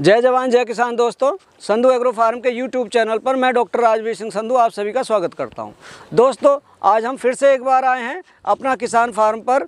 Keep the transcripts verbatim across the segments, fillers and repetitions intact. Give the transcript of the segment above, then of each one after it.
जय जवान जय किसान दोस्तों, संधू एग्रो फार्म के यूट्यूब चैनल पर मैं डॉक्टर राजवीर सिंह संधू आप सभी का स्वागत करता हूं। दोस्तों, आज हम फिर से एक बार आए हैं अपना किसान फार्म पर।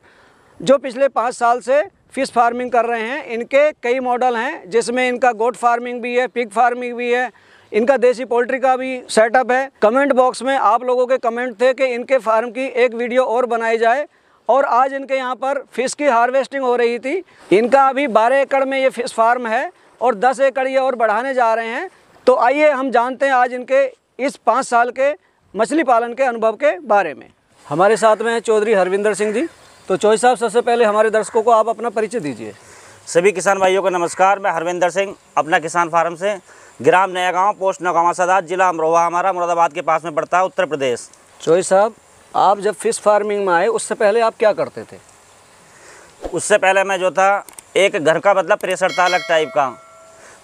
जो पिछले पाँच साल से फिश फार्मिंग कर रहे हैं, इनके कई मॉडल हैं जिसमें इनका गोट फार्मिंग भी है, पिग फार्मिंग भी है, इनका देसी पोल्ट्री का भी सेटअप है। कमेंट बॉक्स में आप लोगों के कमेंट थे कि इनके फार्म की एक वीडियो और बनाई जाए, और आज इनके यहाँ पर फिश की हार्वेस्टिंग हो रही थी। इनका अभी बारह एकड़ में ये फिश फार्म है और दस एकड़ ये और बढ़ाने जा रहे हैं। तो आइए हम जानते हैं आज इनके इस पाँच साल के मछली पालन के अनुभव के बारे में। हमारे साथ में हैं चौधरी हरविंदर सिंह जी। तो चौधरी साहब, सबसे पहले हमारे दर्शकों को आप अपना परिचय दीजिए। सभी किसान भाइयों को नमस्कार। मैं हरविंदर सिंह अपना किसान फार्म से, ग्राम नया गाँव, पोस्ट नौगावासदात, जिला अमरोहा, हमारा मुरादाबाद के पास में पड़ता है, उत्तर प्रदेश। चौधरी साहब, आप जब फिश फार्मिंग में आए उससे पहले आप क्या करते थे? उससे पहले मैं जो था एक घर का मतलब प्रेशर था अलग टाइप का।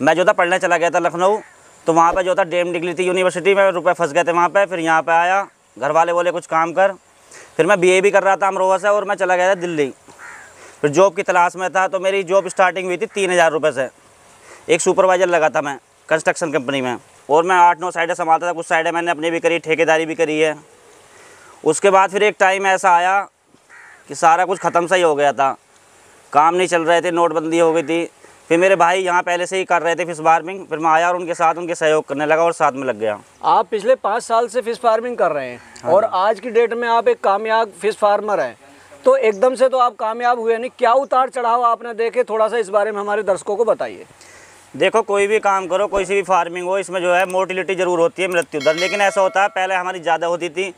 मैं जो था पढ़ने चला गया था लखनऊ, तो वहाँ पर जो था डेम निकली थी यूनिवर्सिटी में, रुपए फंस गए थे वहाँ पे। फिर यहाँ पे आया, घर वाले बोले कुछ काम कर। फिर मैं बीए भी कर रहा था अमरोहा से और मैं चला गया था दिल्ली। फिर जॉब की तलाश में था, तो मेरी जॉब स्टार्टिंग हुई थी तीन हज़ार रुपये से। एक सुपरवाइज़र लगा था मैं कंस्ट्रक्शन कंपनी में, और मैं आठ नौ साइडें संभालता था। कुछ साइडें मैंने अपनी भी करी, ठेकेदारी भी करी है। उसके बाद फिर एक टाइम ऐसा आया कि सारा कुछ ख़त्म सा ही हो गया था, काम नहीं चल रहे थे, नोटबंदी हो गई थी। फिर मेरे भाई यहाँ पहले से ही कर रहे थे फिश फार्मिंग, फिर मैं आया और उनके साथ उनके सहयोग करने लगा और साथ में लग गया। आप पिछले पाँच साल से फिश फार्मिंग कर रहे हैं। हाँ। और आज की डेट में आप एक कामयाब फिश फार्मर हैं, तो एकदम से तो आप कामयाब हुए नहीं। क्या उतार चढ़ाव आपने देखे, थोड़ा सा इस बारे में हमारे दर्शकों को बताइए। देखो, कोई भी काम करो, कोई सी भी फार्मिंग हो, इसमें जो है मोर्टिलिटी जरूर होती है, मृत्यु दर। लेकिन ऐसा होता है, पहले हमारी ज़्यादा होती थी,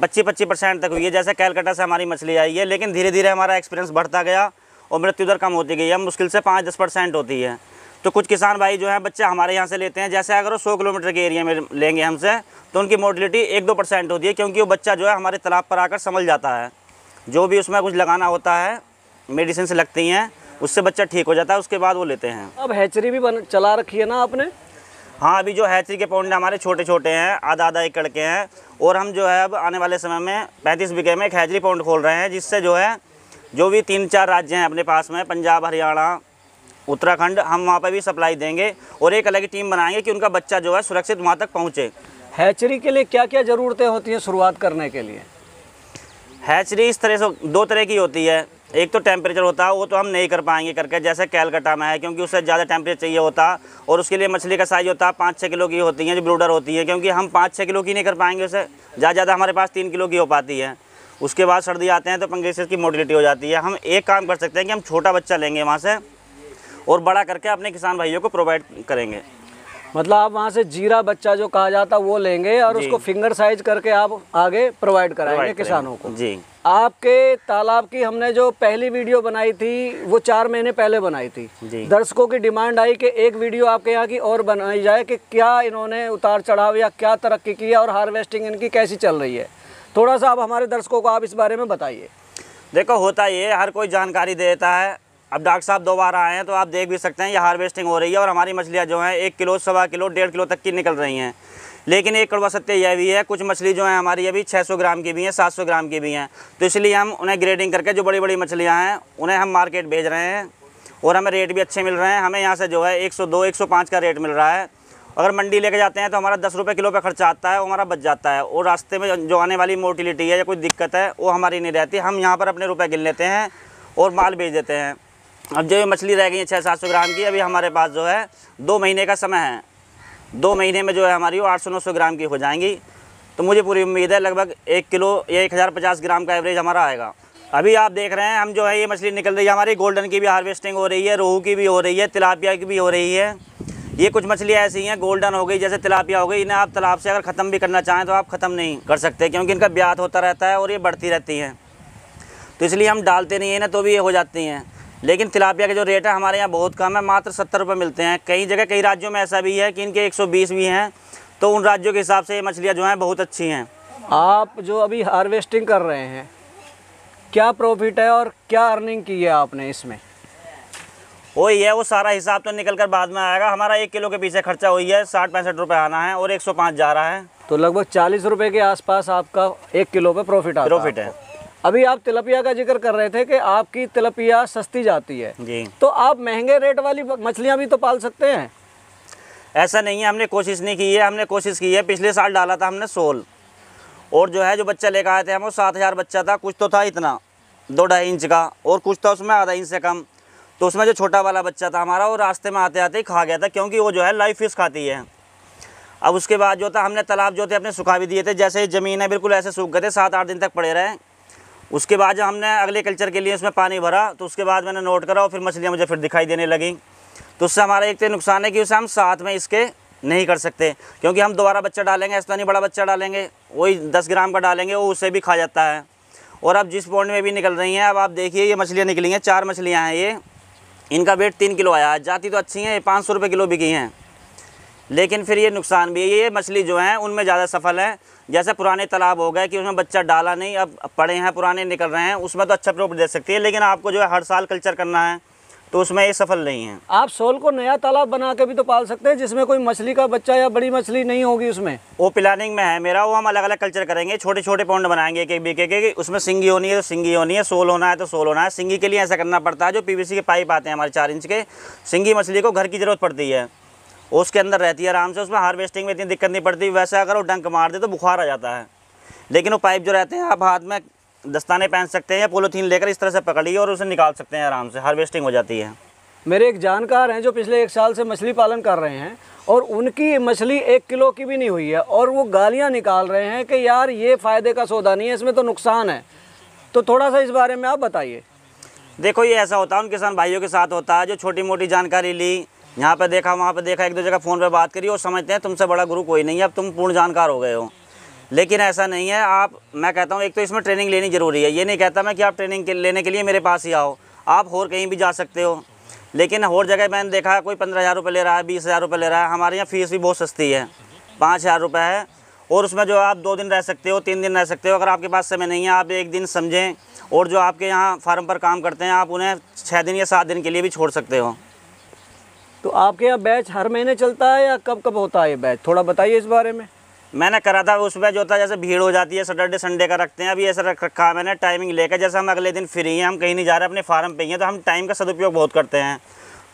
पच्चीस पच्चीस परसेंट तक हुई है। जैसे कैलकाटा से हमारी मछली आई है, लेकिन धीरे धीरे हमारा एक्सपीरियंस बढ़ता गया और मृत्यु दर कम होती गई है, मुश्किल से पाँच दस परसेंट होती है। तो कुछ किसान भाई जो है बच्चे हमारे यहाँ से लेते हैं, जैसे अगर वो सौ किलोमीटर के एरिया में लेंगे हमसे, तो उनकी मोर्टिलिटी एक दो परसेंट होती है, क्योंकि वो बच्चा जो है हमारे तालाब पर आकर संभल जाता है। जो भी उसमें कुछ लगाना होता है, मेडिसिन से लगती हैं, उससे बच्चा ठीक हो जाता है, उसके बाद वो लेते हैं। अब हैचरी भी बन चला रखी है ना आपने? हाँ, अभी जो हैचरी के पौंडे हमारे छोटे छोटे हैं, आधा आधा एकड़ के हैं, और हम जो है अब आने वाले समय में पैंतीस बीघे में एक हैचरी पौंड खोल रहे हैं, जिससे जो है जो भी तीन चार राज्य हैं अपने पास में, पंजाब, हरियाणा, उत्तराखंड, हम वहाँ पर भी सप्लाई देंगे और एक अलग ही टीम बनाएंगे कि उनका बच्चा जो है सुरक्षित वहाँ तक पहुँचे। हैचरी के लिए क्या क्या ज़रूरतें होती हैं शुरुआत करने के लिए? हैचरी इस तरह से दो तरह की होती है। एक तो टेम्परेचर होता है, वो तो हम नहीं कर पाएंगे करके, जैसे कैलकाटा में है, क्योंकि उससे ज़्यादा टेम्परेचर चाहिए होता, और उसके लिए मछली का साइज होता है पाँच छः किलो की होती है जो ब्रूडर होती है, क्योंकि हम पाँच छः किलो की नहीं कर पाएंगे, उसे ज़्यादा ज़्यादा हमारे पास तीन किलो की हो पाती है। उसके बाद सर्दी आते हैं तो पंगेसिस की मोटिलिटी हो जाती है। हम एक काम कर सकते हैं कि हम छोटा बच्चा लेंगे वहाँ से और बड़ा करके अपने किसान भाइयों को प्रोवाइड करेंगे। मतलब आप वहाँ से जीरा बच्चा जो कहा जाता वो लेंगे और उसको फिंगर साइज करके आप आगे प्रोवाइड कराएंगे किसानों को। जी, आपके तालाब की हमने जो पहली वीडियो बनाई थी वो चार महीने पहले बनाई थी। दर्शकों की डिमांड आई कि एक वीडियो आपके यहाँ की और बनाई जाए कि क्या इन्होंने उतार चढ़ाव या क्या तरक्की की है और हार्वेस्टिंग इनकी कैसी चल रही है। थोड़ा सा आप हमारे दर्शकों को आप इस बारे में बताइए। देखो, होता ये, हर कोई जानकारी देता है। अब डॉक्टर साहब दोबारा आए हैं तो आप देख भी सकते हैं ये हार्वेस्टिंग हो रही है और हमारी मछलियाँ जो हैं एक किलो, सवा किलो, डेढ़ किलो तक की निकल रही हैं। लेकिन एक कड़वा सत्य यह भी है, कुछ मछली जो है हमारी अभी छः सौ ग्राम की भी हैं, सात सौ ग्राम की भी हैं, तो इसलिए हम उन्हें ग्रेडिंग करके जो बड़ी बड़ी मछलियाँ हैं उन्हें हम मार्केट भेज रहे हैं और हमें रेट भी अच्छे मिल रहे हैं। हमें यहाँ से जो है एक सौ दो एक सौ पाँच का रेट मिल रहा है। अगर मंडी लेके जाते हैं तो हमारा दस रुपये किलो पे खर्चा आता है, वो हमारा बच जाता है, और रास्ते में जो आने वाली मोर्टिलिटी है या कोई दिक्कत है वो हमारी नहीं रहती। हम यहाँ पर अपने रुपए गिन लेते हैं और माल बेच देते हैं। अब जो ये मछली रह गई है छः सात सौ ग्राम की, अभी हमारे पास जो है दो महीने का समय है, दो महीने में जो है हमारी वो आठ सौ नौ सौ ग्राम की हो जाएंगी। तो मुझे पूरी उम्मीद है लगभग एक किलो या एक हज़ार पचास ग्राम का एवरेज हमारा आएगा। अभी आप देख रहे हैं हम जो है ये मछली निकल रही है, हमारी गोल्डन की भी हार्वेस्टिंग हो रही है, रोहू की भी हो रही है, तिलापिया की भी हो रही है। ये कुछ मछलियाँ ऐसी हैं, गोल्डन हो गई, जैसे तिलापिया हो गई, इन्हें आप तालाब से अगर ख़त्म भी करना चाहें तो आप ख़त्म नहीं कर सकते, क्योंकि इनका ब्यात होता रहता है और ये बढ़ती रहती हैं, तो इसलिए हम डालते नहीं हैं ना, तो भी ये हो जाती हैं। लेकिन तिलापिया के जो रेट है हमारे यहाँ बहुत कम है, मात्र सत्तर रुपये मिलते हैं। कई जगह कई राज्यों में ऐसा भी है कि इनके एक सौ बीस भी हैं, तो उन राज्यों के हिसाब से ये मछलियाँ जो हैं बहुत अच्छी हैं। आप जो अभी हार्वेस्टिंग कर रहे हैं, क्या प्रॉफिट है और क्या अर्निंग की है आपने इसमें? वो ये है, वो सारा हिसाब तो निकल कर बाद में आएगा। हमारा एक किलो के पीछे खर्चा हुई है, साठ पैंसठ रुपये आना है और एक सौ पाँच जा रहा है, तो लगभग चालीस रुपये के आसपास आपका एक किलो पे प्रॉफिट आता है। प्रॉफिट है। अभी आप तिलपिया का जिक्र कर रहे थे कि आपकी तिलपिया सस्ती जाती है जी, तो आप महंगे रेट वाली मछलियां भी तो पाल सकते हैं। ऐसा नहीं है हमने कोशिश नहीं की है, हमने कोशिश की है। पिछले साल डाला था हमने सोल, और जो है जो बच्चा लेकर आए थे हम वो सात हज़ार बच्चा था, कुछ तो था इतना दो ढाई इंच का और कुछ था उसमें आधा इंच से कम। तो उसमें जो छोटा वाला बच्चा था हमारा वो रास्ते में आते आते ही खा गया था, क्योंकि वो जो है लाइव फिश खाती है। अब उसके बाद जो था हमने तालाब जो थे अपने सुखा भी दिए थे, जैसे ही ज़मीन है बिल्कुल ऐसे सूख गए थे, सात आठ दिन तक पड़े रहे। उसके बाद जब हमने अगले कल्चर के लिए उसमें पानी भरा तो उसके बाद मैंने नोट करा और फिर मछलियाँ मुझे फिर दिखाई देने लगी। तो उससे हमारा एक तो नुकसान है कि उसे हम साथ में इसके नहीं कर सकते, क्योंकि हम दोबारा बच्चा डालेंगे ऐसा नहीं बड़ा बच्चा डालेंगे, वही दस ग्राम का डालेंगे वो उससे भी खा जाता है। और अब जिस पॉन्ड में भी निकल रही हैं, अब आप देखिए ये मछलियाँ निकली हैं, चार मछलियाँ हैं ये, इनका वेट तीन किलो आया है। जाती तो अच्छी हैं, पाँच सौ रुपये किलो बिकी हैं, लेकिन फिर ये नुकसान भी है। ये मछली जो है उनमें ज़्यादा सफल है, जैसे पुराने तालाब हो गए कि उसमें बच्चा डाला नहीं, अब पड़े हैं पुराने निकल रहे हैं, उसमें तो अच्छा प्रॉफिट दे सकती है। लेकिन आपको जो है हर साल कल्चर करना है तो उसमें ये सफल नहीं है। आप सोल को नया तालाब बना के भी तो पाल सकते हैं जिसमें कोई मछली का बच्चा या बड़ी मछली नहीं होगी। उसमें वो प्लानिंग में है मेरा, वो हम अलग अलग कल्चर करेंगे, छोटे छोटे पॉन्ड बनाएंगे एक बीके के, उसमें सिंगी होनी है तो सिंगी होनी है, सोल होना है तो सोल होना है। सिंगी के लिए ऐसा करना पड़ता है जो पीवीसी के पाइप आते हैं हमारे चार इंच के, सिंगी मछली को घर की जरूरत पड़ती है, उसके अंदर रहती है आराम से, उसमें हार्वेस्टिंग में इतनी दिक्कत नहीं पड़ती। वैसे अगर वो डंक मार दे तो बुखार आ जाता है, लेकिन वो पाइप जो रहते हैं आप हाथ में दस्ताने पहन सकते हैं या पोलोथीन लेकर इस तरह से पकड़िए और उसे निकाल सकते हैं आराम से, हार्वेस्टिंग हो जाती है। मेरे एक जानकार हैं जो पिछले एक साल से मछली पालन कर रहे हैं और उनकी मछली एक किलो की भी नहीं हुई है और वो गालियाँ निकाल रहे हैं कि यार ये फ़ायदे का सौदा नहीं है, इसमें तो नुकसान है। तो थोड़ा सा इस बारे में आप बताइए। देखो ये ऐसा होता है उन किसान भाइयों के साथ होता है जो छोटी मोटी जानकारी ली, यहाँ पे देखा वहाँ पे देखा, एक दो जगह फ़ोन पे बात करी और समझते हैं तुमसे बड़ा गुरु कोई नहीं है, अब तुम पूर्ण जानकार हो गए हो। लेकिन ऐसा नहीं है। आप मैं कहता हूँ एक तो इसमें ट्रेनिंग लेनी ज़रूरी है। ये नहीं कहता मैं कि आप ट्रेनिंग लेने के लिए मेरे पास ही आओ, आप और कहीं भी जा सकते हो। लेकिन और जगह मैंने देखा कोई पंद्रह हज़ार रुपये ले रहा है, बीस हज़ार रुपये ले रहा है। हमारे यहाँ फ़ीस भी बहुत सस्ती है, पाँच हज़ार रुपये है, और उसमें जो आप दो दिन रह सकते हो, तीन दिन रह सकते हो। अगर आपके पास समय नहीं है आप एक दिन समझें, और जो आपके यहाँ फार्म पर काम करते हैं आप उन्हें छः दिन या सात दिन के लिए भी छोड़ सकते हो। तो आपके यहाँ बैच हर महीने चलता है या कब कब होता है ये बैच, थोड़ा बताइए इस बारे में। मैंने करा था उसमें जो होता है जैसे भीड़ हो जाती है, सैटरडे संडे का रखते हैं। अभी ऐसा रख रखा है मैंने टाइमिंग लेकर, जैसे हम अगले दिन फ्री हैं, हम कहीं नहीं जा रहे, अपने फार्म पे ही हैं, तो हम टाइम का सदुपयोग बहुत करते हैं।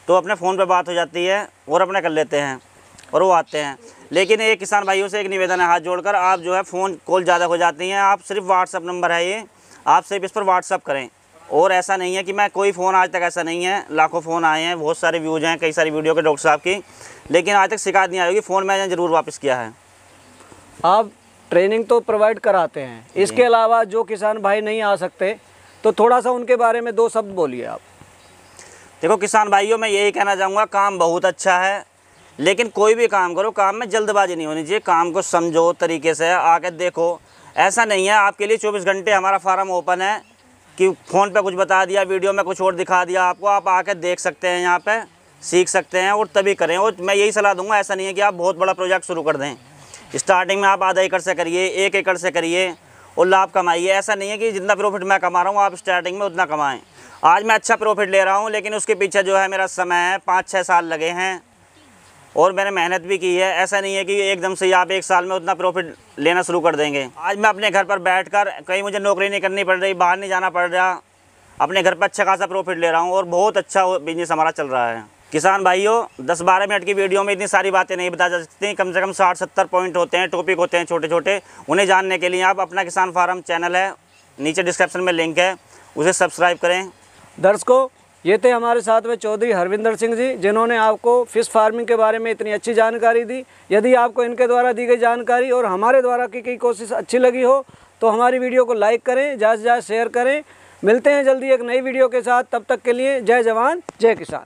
तो अपने फ़ोन पर बात हो जाती है और अपने कर लेते हैं और वो आते हैं। लेकिन ये किसान भाइयों से एक निवेदन है हाथ जोड़कर, आप जो है फ़ोन कॉल ज़्यादा हो जाती हैं, आप सिर्फ व्हाट्सअप नंबर है ये, आप सिर्फ इस पर व्हाट्सअप करें। और ऐसा नहीं है कि मैं कोई फ़ोन आज तक ऐसा नहीं है, लाखों फ़ोन आए हैं, बहुत सारे व्यूज़ हैं कई सारी वीडियो के डॉक्टर साहब की, लेकिन आज तक शिकायत नहीं आई होगी। फ़ोन मैंने ज़रूर वापस किया है। आप ट्रेनिंग तो प्रोवाइड कराते हैं, इसके अलावा जो किसान भाई नहीं आ सकते तो थोड़ा सा उनके बारे में दो शब्द बोलिए आप। देखो किसान भाइयों मैं यही कहना चाहूँगा, काम बहुत अच्छा है, लेकिन कोई भी काम करो काम में जल्दबाजी नहीं होनी चाहिए, काम को समझो तरीके से, आकर देखो। ऐसा नहीं है आपके लिए चौबीस घंटे हमारा फार्म ओपन है कि फ़ोन पे कुछ बता दिया, वीडियो में कुछ और दिखा दिया आपको, आप आकर देख सकते हैं, यहाँ पे सीख सकते हैं और तभी करें। और मैं यही सलाह दूंगा, ऐसा नहीं है कि आप बहुत बड़ा प्रोजेक्ट शुरू कर दें, स्टार्टिंग में आप आधा एकड़ से करिए, एक एकड़ से करिए और लाभ कमाइए। ऐसा नहीं है कि जितना प्रॉफिट मैं कमा रहा हूँ आप स्टार्टिंग में उतना कमाएँ। आज मैं अच्छा प्रॉफिट ले रहा हूँ, लेकिन उसके पीछे जो है मेरा समय है, पाँच छः साल लगे हैं और मैंने मेहनत भी की है। ऐसा नहीं है कि एकदम से आप एक साल में उतना प्रॉफिट लेना शुरू कर देंगे। आज मैं अपने घर पर बैठकर, कहीं मुझे नौकरी नहीं करनी पड़ रही, बाहर नहीं जाना पड़ रहा, अपने घर पर अच्छा खासा प्रॉफिट ले रहा हूँ और बहुत अच्छा बिजनेस हमारा चल रहा है। किसान भाइयों दस बारह मिनट की वीडियो में इतनी सारी बातें नहीं बता जा सकती, कम से कम साठ सत्तर पॉइंट होते हैं, टॉपिक होते हैं छोटे छोटे। उन्हें जानने के लिए आप अपना किसान फार्म चैनल है, नीचे डिस्क्रिप्शन में लिंक है, उसे सब्सक्राइब करें। दर्शकों ये थे हमारे साथ में चौधरी हरविंदर सिंह जी, जिन्होंने आपको फिश फार्मिंग के बारे में इतनी अच्छी जानकारी दी। यदि आपको इनके द्वारा दी गई जानकारी और हमारे द्वारा की गई कोशिश अच्छी लगी हो तो हमारी वीडियो को लाइक करें, ज़्यादा से ज़्यादा शेयर करें। मिलते हैं जल्दी एक नई वीडियो के साथ, तब तक के लिए जय जवान जय किसान।